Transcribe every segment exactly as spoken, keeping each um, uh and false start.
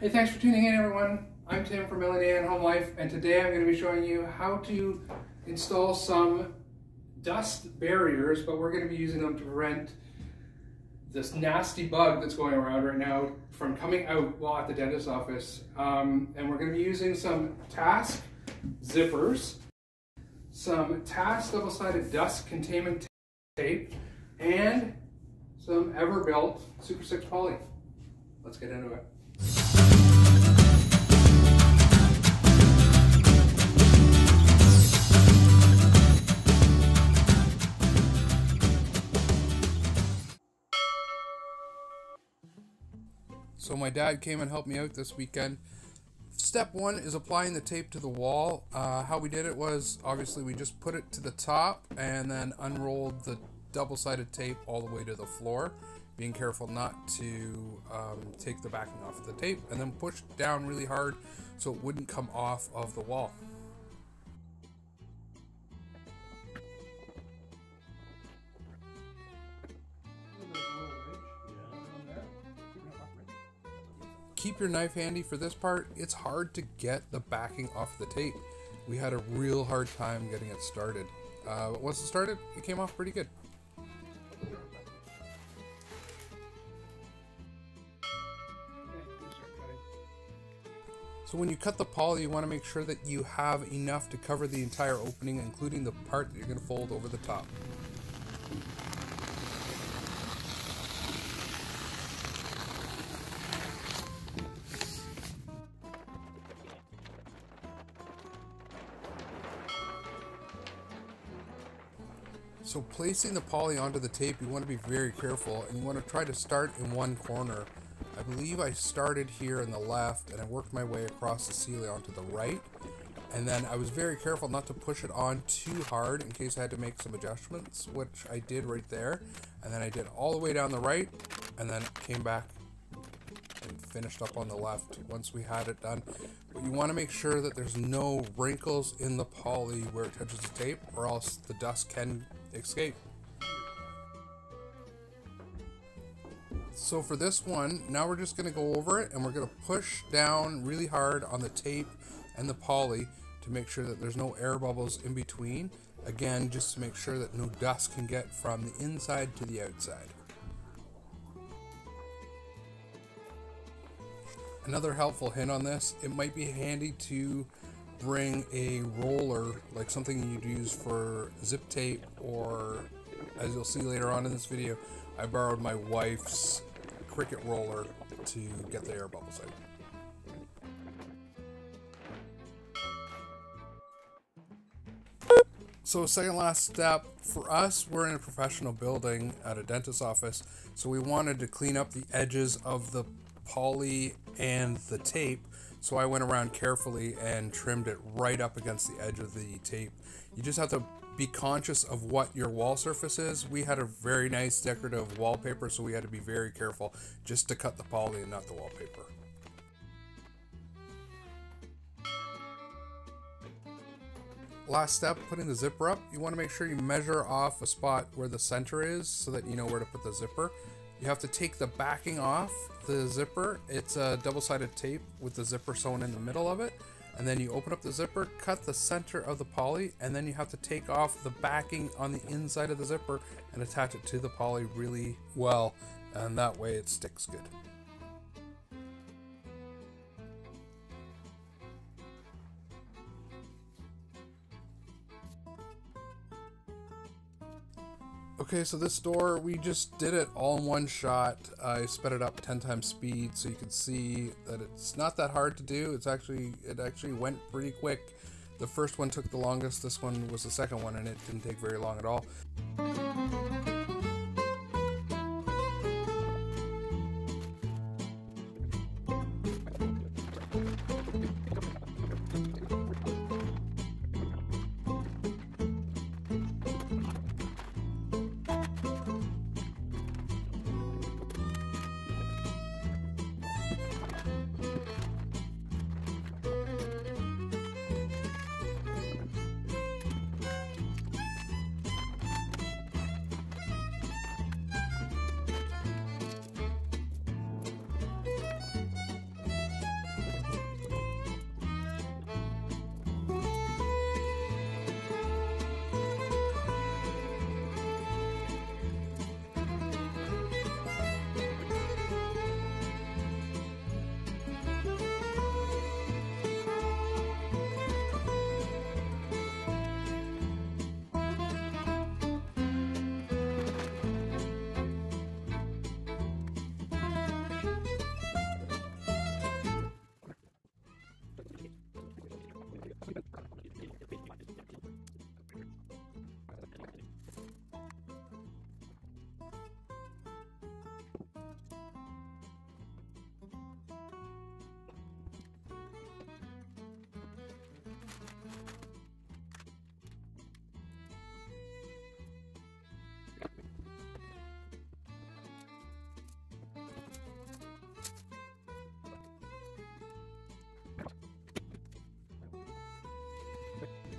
Hey, thanks for tuning in, everyone. I'm Tim from L and A Home Life, and today I'm going to be showing you how to install some dust barriers, but we're going to be using them to prevent this nasty bug that's going around right now from coming out while at the dentist's office. Um, and we're going to be using some Task zippers, some Task double-sided dust containment tape, and some Everbilt Super six Poly. Let's get into it. So my dad came and helped me out this weekend. Step one is applying the tape to the wall. Uh, how we did it was, obviously we just put it to the top and then unrolled the double-sided tape all the way to the floor, being careful not to um, take the backing off of the tape, and then push down really hard so it wouldn't come off of the wall. Keep your knife handy for this part. It's hard to get the backing off the tape. We had a real hard time getting it started. Uh, but once it started, it came off pretty good. So when you cut the poly, you want to make sure that you have enough to cover the entire opening, including the part that you're going to fold over the top. So placing the poly onto the tape, you want to be very careful, and you want to try to start in one corner. I believe I started here in the left and I worked my way across the ceiling onto the right, and then I was very careful not to push it on too hard in case I had to make some adjustments, which I did right there, and then I did all the way down the right and then came back and finished up on the left once we had it done. But you want to make sure that there's no wrinkles in the poly where it touches the tape, or else the dust can escape. So for this one, now we're just going to go over it, and we're going to push down really hard on the tape and the poly to make sure that there's no air bubbles in between, again just to make sure that no dust can get from the inside to the outside. Another helpful hint on this, it might be handy to bring a roller, like something you'd use for zip tape, or as you'll see later on in this video, I borrowed my wife's Cricut roller to get the air bubbles out. So second last step, for us, we're in a professional building at a dentist's office, so we wanted to clean up the edges of the poly and the tape, so I went around carefully and trimmed it right up against the edge of the tape. You just have to be conscious of what your wall surface is. We had a very nice decorative wallpaper, so we had to be very careful just to cut the poly and not the wallpaper. Last step, putting the zipper up. You want to make sure you measure off a spot where the center is so that you know where to put the zipper. You have to take the backing off the zipper. It's a double-sided tape with the zipper sewn in the middle of it. And then you open up the zipper, cut the center of the poly, and then you have to take off the backing on the inside of the zipper and attach it to the poly really well. And that way it sticks good. Okay, so this door, we just did it all in one shot. I sped it up ten times speed so you can see that it's not that hard to do. It's actually, it actually went pretty quick. The first one took the longest, this one was the second one, and it didn't take very long at all.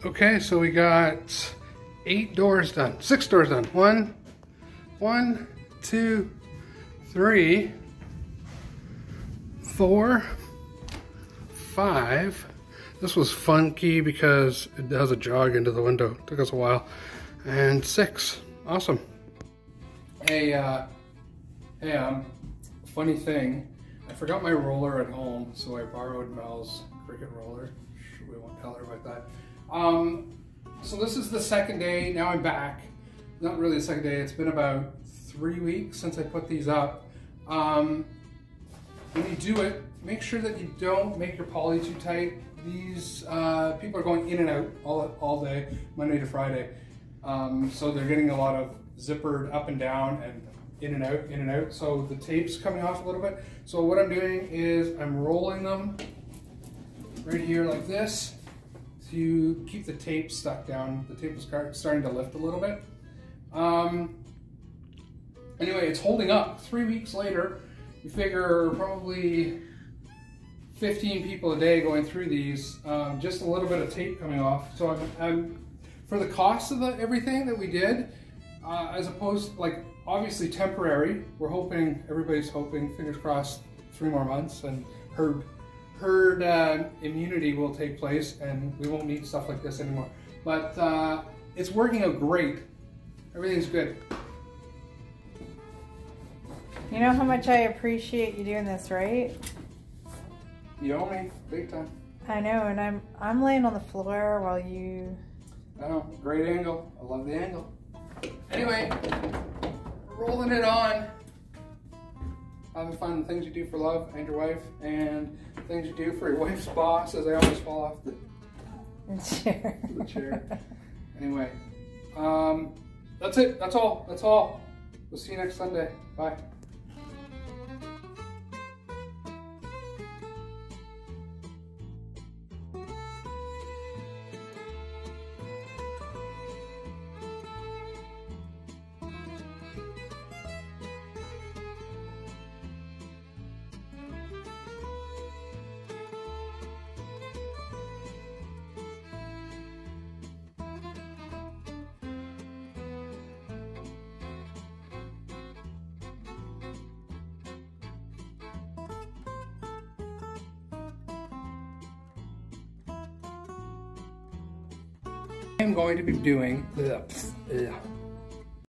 Okay, so we got eight doors done, six doors done. One, one, two, three, four, five. This was funky because it has a jog into the window. It took us a while. And six. Awesome. Hey, uh, hey, um, funny thing. I forgot my roller at home, so I borrowed Mel's Cricut roller. We won't tell her about that. Um, so this is the second day. Now I'm back. Not really the second day. It's been about three weeks since I put these up. Um, when you do it, make sure that you don't make your poly too tight. These uh, people are going in and out all, all day, Monday to Friday. Um, so they're getting a lot of zippered up and down and in and out, in and out. So the tape's coming off a little bit. So what I'm doing is I'm rolling them right here like this to keep the tape stuck down. The tape is starting to lift a little bit. Um, anyway, it's holding up. Three weeks later, you figure probably fifteen people a day going through these, um, just a little bit of tape coming off. So I'm, I'm for the cost of the, everything that we did, uh, as opposed, like obviously temporary, we're hoping, everybody's hoping, fingers crossed, three more months and herb, herd uh, immunity will take place and we won't need stuff like this anymore. But uh, it's working out great. Everything's good. You know how much I appreciate you doing this, right? You owe me, big time. I know, and I'm I'm laying on the floor while you... I know, great angle. I love the angle. Anyway, rolling it on. Having fun, things you do for love and your wife, and things you do for your wife's boss, as I always fall off the, the chair. The chair. Anyway, um, that's it. That's all. That's all. We'll see you next Sunday. Bye. I'm going to be doing the,